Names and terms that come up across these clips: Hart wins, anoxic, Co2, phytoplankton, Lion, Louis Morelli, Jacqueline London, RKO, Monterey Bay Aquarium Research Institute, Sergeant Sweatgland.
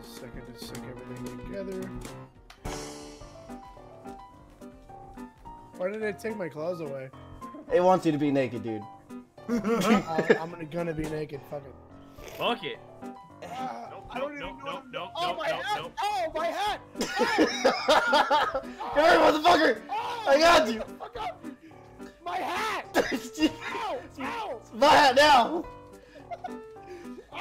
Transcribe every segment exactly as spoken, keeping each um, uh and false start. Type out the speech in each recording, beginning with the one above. Just a second to stick everything together. Why did I take my clothes away? It wants you to be naked, dude. uh, I'm gonna, gonna be naked. Fuck it. Fuck it. Uh, nope, I don't nope, even nope, know. Nope, nope, oh, nope, my nope, hat! Nope. Oh, my hat! Oh! Come here, motherfucker! Oh, I got you! Fuck up. My hat! Ow! Ow! My hat now! Ow! Ow!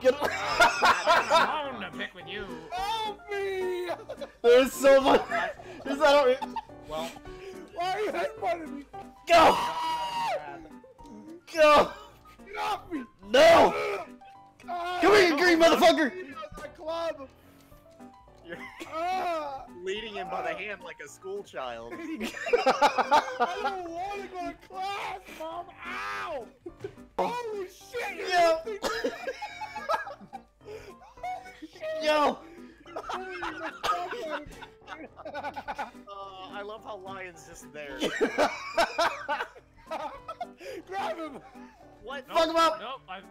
Get away! I'm gonna pick with you. Help me! There's so much. Is that all? Well. Why are you headbutting me? Go! Go! Get off me! No! Uh, Come here, you green motherfucker! Club. You're uh, leading him by uh, the hand like a school child. I don't want to go to class, Mom! Ow! Holy shit! Yo! Holy shit! Yo! uh, I love how Lion's just there. Grab him! What? Nope, fuck him up! Nope, I've...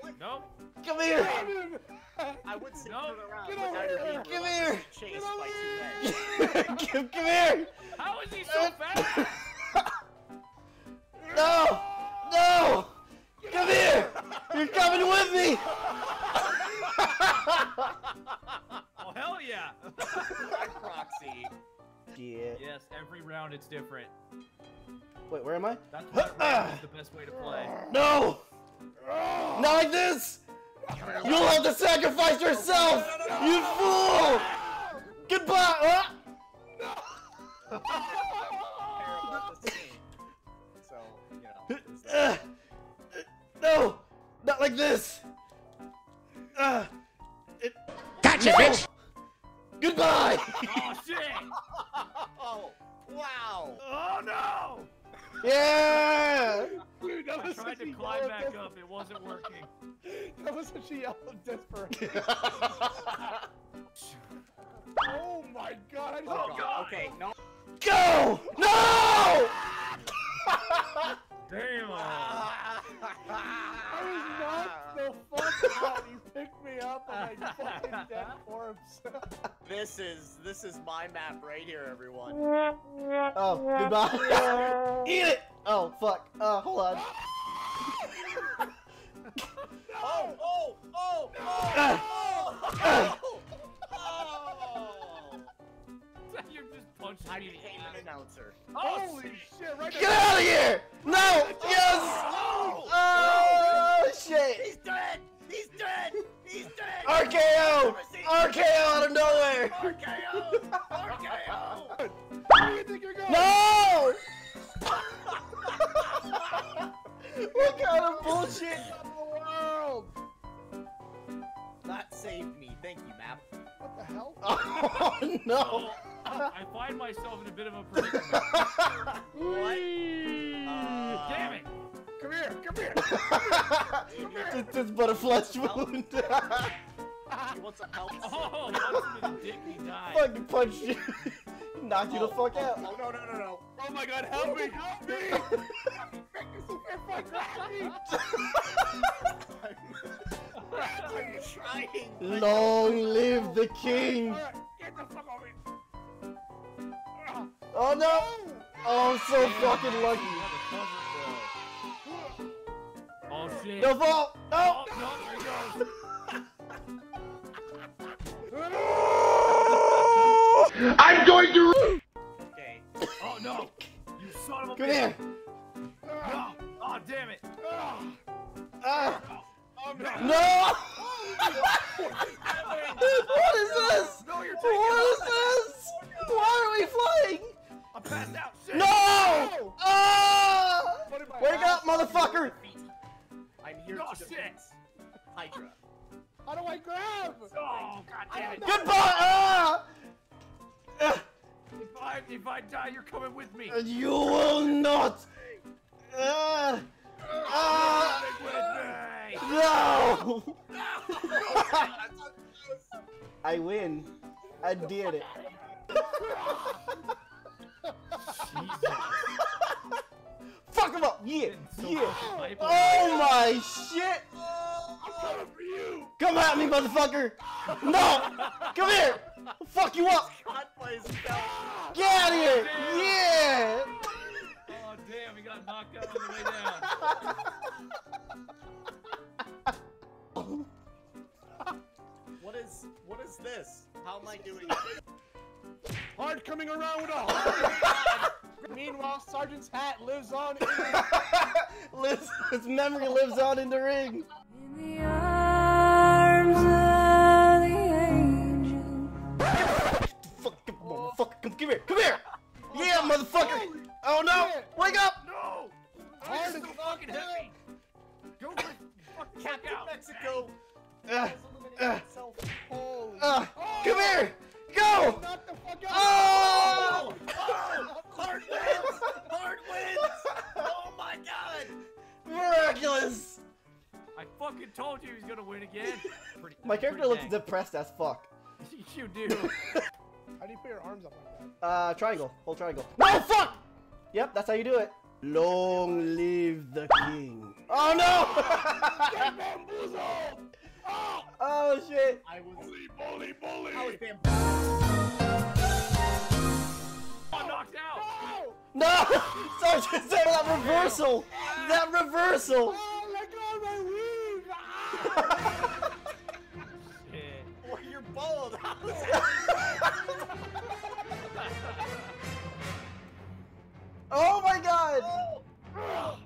What? Nope. Come here! Grab him! I would say nope. Get over here! Come here! Get over here! Come, come here! How is he so fast? No! No! Get come here! You're coming with me! Oh, hell yeah! I'm Proxy. Yeah. Yes, every round it's different. Wait, where am I? That's why the best way to play. No! Not like this! You'll have to sacrifice yourself! No, no, no, no, you fool! No. Goodbye! No. So, you know, no! Not like this! Uh, it... Gotcha, no. Bitch! Goodbye! Oh, shit! Oh, wow! Oh, no! Yeah! Dude, that I was tried to climb back up, it wasn't working. That was such a yell of desperation. Oh my god, I just oh, god. Okay, no. Go! No! Damn! I was knocked the fuck out. You picked me up and I fucking dead corpse. This is this is my map right here, everyone. Oh, goodbye. Eat it! Oh fuck. Uh hold on. Oh, oh, oh, oh, oh, oh, oh. You're just punching I me an announcer. Holy shit, shit right Get out of here! No! Yes! Oh, oh, oh shit! He's dead! He's dead! He's dead! R K O! R K O out of nowhere! R K O! R K O! Where do you think you're going? No! What kind of bullshit? That saved me. Thank you, map. What the hell? Oh, no. Oh, I find myself in a bit of a predicament. What? Uh, Damn it. Come here. Come here. Come here. This butterfly's wound. He wants some help. Oh, he wants him in the dick. He died. Fucking punched you. Knocked oh, you the fuck oh, out. Oh, no, no, no, no. Oh, my God. Help me. Help me. I'm trying. Long live the king! Get the fuck over here! Oh no! Oh, I'm so fucking lucky! Oh shit! No fall! No! No! No! I'm going to. Okay. Oh no! You son of a bitch! Come here! No! Oh damn it! Ah! Oh, no! No. What is this? No, you're what is this? No. Why are we flying? I'm passed out. Shit. No! No. Ah! Wake up, motherfucker! I'm here no, to shit. Hydra. How do I grab? Oh, God damn it. Goodbye! Ah! If I, if I die, you're coming with me. And you will not! Ah! Ah! No! I win. I did it. Fuck him up! Yeah! Yeah! Oh my shit! I'm coming for you! Come Come at me, motherfucker! No! Come here! I'll fuck you up! Get out of here! Damn. Yeah! Oh damn, he got knocked out on the way down. What is what is this? How am I doing? Hart coming around with a heart! Meanwhile, Sergeant's hat lives on in the lives, his memory lives on in the ring. In the arms of the angel. Fucking motherfucker, come, come here, come here! Oh, yeah, God. Motherfucker! Oh no! Wake up! No! Hard is fucking heavy! Go for fucking Captain Mexico! Uh, uh, Holy uh, oh. Come here! Go! Knock the fuck out. Oh! Oh! Hart wins! Hart wins! Oh my god! Miraculous! I fucking told you he was gonna win again. Pretty, my character looks depressed as fuck. You do. How do you put your arms up like that? Uh, triangle. Whole triangle. No, fuck! Yep, that's how you do it. Long live the king. Oh no! Get bamboozled! Oh! Oh shit! I was bully, bully, bully! I was bamboozled. I'm knocked out! No! No! Sergeant, that reversal! That reversal! Oh, let go of my weave! Ah! Shit. Well, you're bald! How is that? Oh my god! Oh.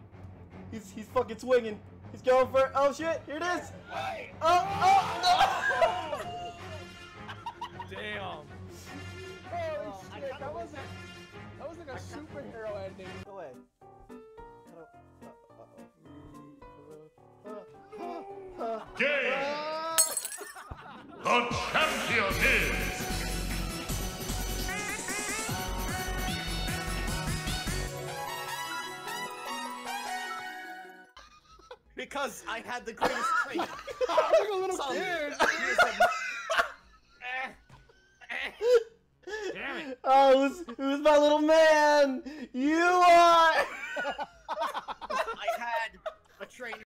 He's, he's fucking swinging. He's going for it. Oh shit, here it is. Wait. Oh, oh, no. Damn. Holy oh, shit, that win. wasn't, that wasn't a superhero ending. Go away. Game. The champion is. Because I had the greatest treat. I'm a little scared.